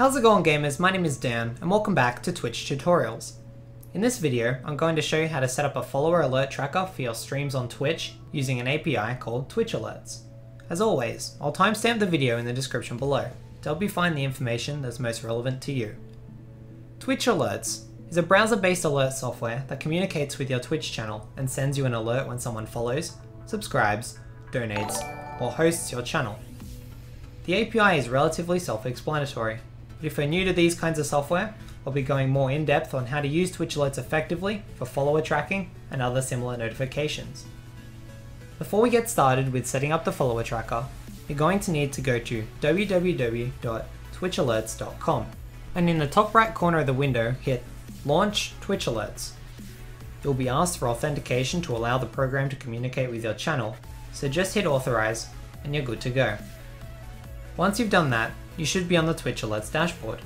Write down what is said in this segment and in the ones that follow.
How's it going, gamers? My name is Dan and welcome back to Twitch Tutorials. In this video, I'm going to show you how to set up a follower alert tracker for your streams on Twitch using an API called Twitch Alerts. As always, I'll timestamp the video in the description below to help you find the information that's most relevant to you. Twitch Alerts is a browser-based alert software that communicates with your Twitch channel and sends you an alert when someone follows, subscribes, donates, or hosts your channel. The API is relatively self-explanatory, but if you're new to these kinds of software, I'll be going more in depth on how to use Twitch Alerts effectively for follower tracking and other similar notifications. Before we get started with setting up the follower tracker, you're going to need to go to www.twitchalerts.com and in the top right corner of the window hit Launch Twitch Alerts. You'll be asked for authentication to allow the program to communicate with your channel, so just hit Authorize and you're good to go. Once you've done that, you should be on the Twitch Alerts dashboard.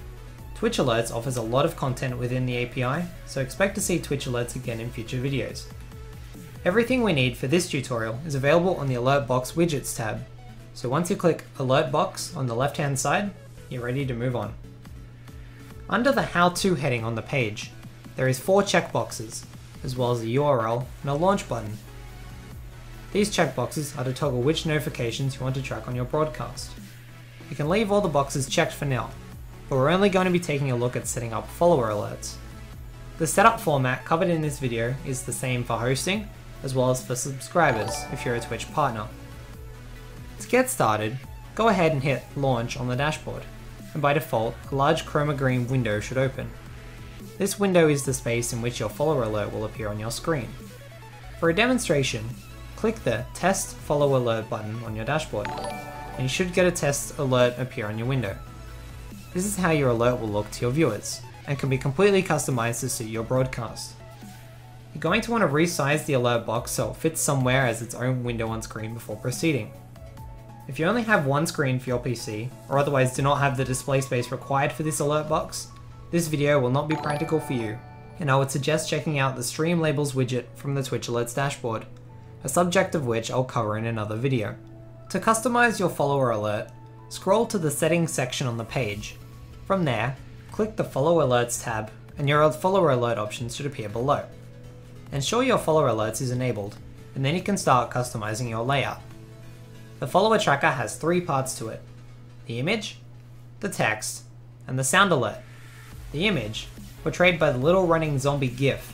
Twitch Alerts offers a lot of content within the API, so expect to see Twitch Alerts again in future videos. Everything we need for this tutorial is available on the Alert Box Widgets tab, so once you click Alert Box on the left-hand side, you're ready to move on. Under the How-To heading on the page, there is 4 checkboxes, as well as a URL and a launch button. These checkboxes are to toggle which notifications you want to track on your broadcast. You can leave all the boxes checked for now, but we're only going to be taking a look at setting up follower alerts. The setup format covered in this video is the same for hosting, as well as for subscribers if you're a Twitch partner. To get started, go ahead and hit Launch on the dashboard, and by default, a large chroma green window should open. This window is the space in which your follower alert will appear on your screen. For a demonstration, click the Test Follow Alert button on your dashboard, and you should get a test alert appear on your window. This is how your alert will look to your viewers, and can be completely customized to suit your broadcast. You're going to want to resize the alert box so it fits somewhere as its own window on screen before proceeding. If you only have one screen for your PC, or otherwise do not have the display space required for this alert box, this video will not be practical for you, and I would suggest checking out the Stream Labels widget from the Twitch Alerts dashboard, a subject of which I'll cover in another video. To customize your follower alert, scroll to the Settings section on the page. From there, click the Follow Alerts tab and your follower alert options should appear below. Ensure your follower alerts is enabled, and then you can start customizing your layout. The follower tracker has 3 parts to it: the image, the text, and the sound alert. The image, portrayed by the little running zombie GIF,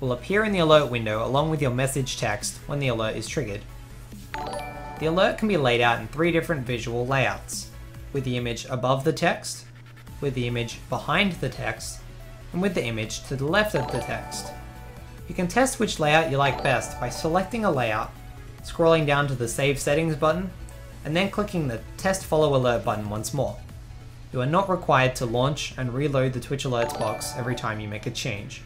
will appear in the alert window along with your message text when the alert is triggered. The alert can be laid out in 3 different visual layouts, with the image above the text, with the image behind the text, and with the image to the left of the text. You can test which layout you like best by selecting a layout, scrolling down to the Save Settings button, and then clicking the Test Follow Alert button once more. You are not required to launch and reload the Twitch Alerts box every time you make a change.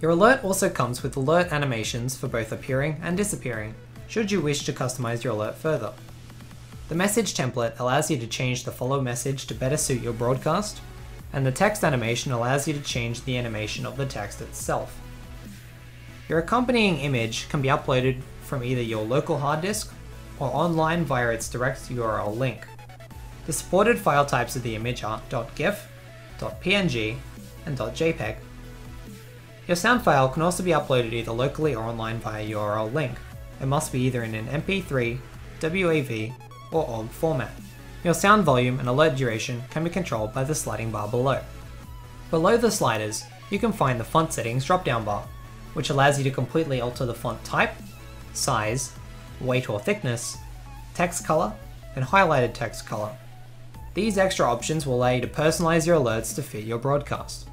Your alert also comes with alert animations for both appearing and disappearing, should you wish to customize your alert further. The message template allows you to change the follow message to better suit your broadcast, and the text animation allows you to change the animation of the text itself. Your accompanying image can be uploaded from either your local hard disk or online via its direct URL link. The supported file types of the image are .gif, .png, and .jpeg. Your sound file can also be uploaded either locally or online via URL link. It must be either in an MP3, WAV, or OGG format. Your sound volume and alert duration can be controlled by the sliding bar below. Below the sliders, you can find the Font Settings drop-down bar, which allows you to completely alter the font type, size, weight or thickness, text color, and highlighted text color. These extra options will allow you to personalize your alerts to fit your broadcast.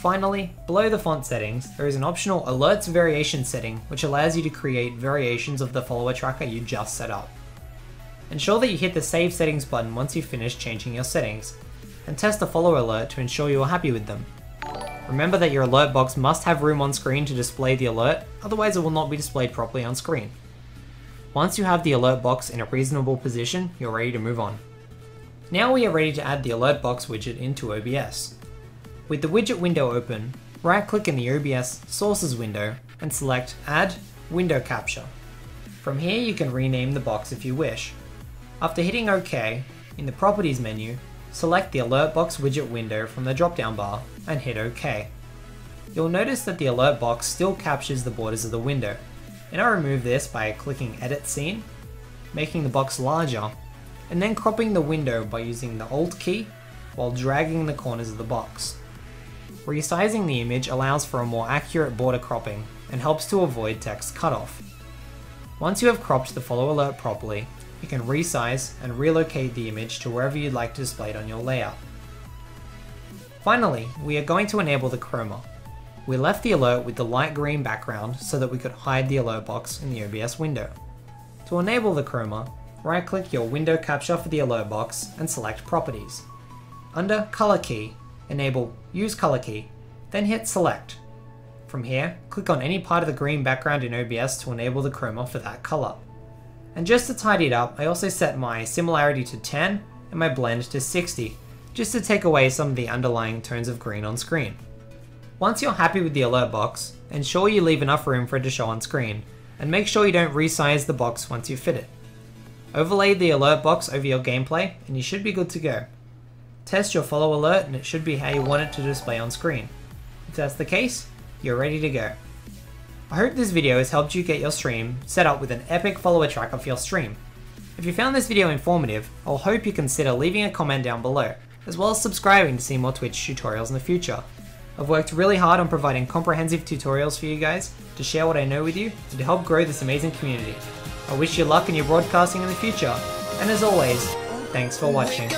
Finally, below the font settings, there is an optional Alerts Variation setting which allows you to create variations of the follower tracker you just set up. Ensure that you hit the Save Settings button once you finish changing your settings, and test the follower alert to ensure you are happy with them. Remember that your alert box must have room on screen to display the alert, otherwise it will not be displayed properly on screen. Once you have the alert box in a reasonable position, you're ready to move on. Now we are ready to add the alert box widget into OBS. With the widget window open, right-click in the OBS Sources window and select Add Window Capture. From here you can rename the box if you wish. After hitting OK, in the Properties menu, Select the Alert Box widget window from the drop-down bar and hit OK. You'll notice that the alert box still captures the borders of the window, and I remove this by clicking Edit Scene, making the box larger, and then cropping the window by using the Alt key while dragging the corners of the box. Resizing the image allows for a more accurate border cropping and helps to avoid text cutoff. Once you have cropped the follow alert properly, you can resize and relocate the image to wherever you'd like to display it on your layout. Finally, we are going to enable the chroma. We left the alert with the light green background so that we could hide the alert box in the OBS window. To enable the chroma, right-click your window capture for the alert box and select Properties. Under Color key, enable Use Color key, then hit Select. From here, click on any part of the green background in OBS to enable the chroma for that color. And just to tidy it up, I also set my similarity to 10 and my blend to 60, just to take away some of the underlying tones of green on screen. Once you're happy with the alert box, ensure you leave enough room for it to show on screen, and make sure you don't resize the box once you fit it. Overlay the alert box over your gameplay, and you should be good to go. Test your follow alert, and it should be how you want it to display on screen. If that's the case, you're ready to go. I hope this video has helped you get your stream set up with an epic follower tracker for your stream. If you found this video informative, I'll hope you consider leaving a comment down below, as well as subscribing to see more Twitch tutorials in the future. I've worked really hard on providing comprehensive tutorials for you guys, to share what I know with you, and to help grow this amazing community. I wish you luck in your broadcasting in the future, and as always, thanks for watching.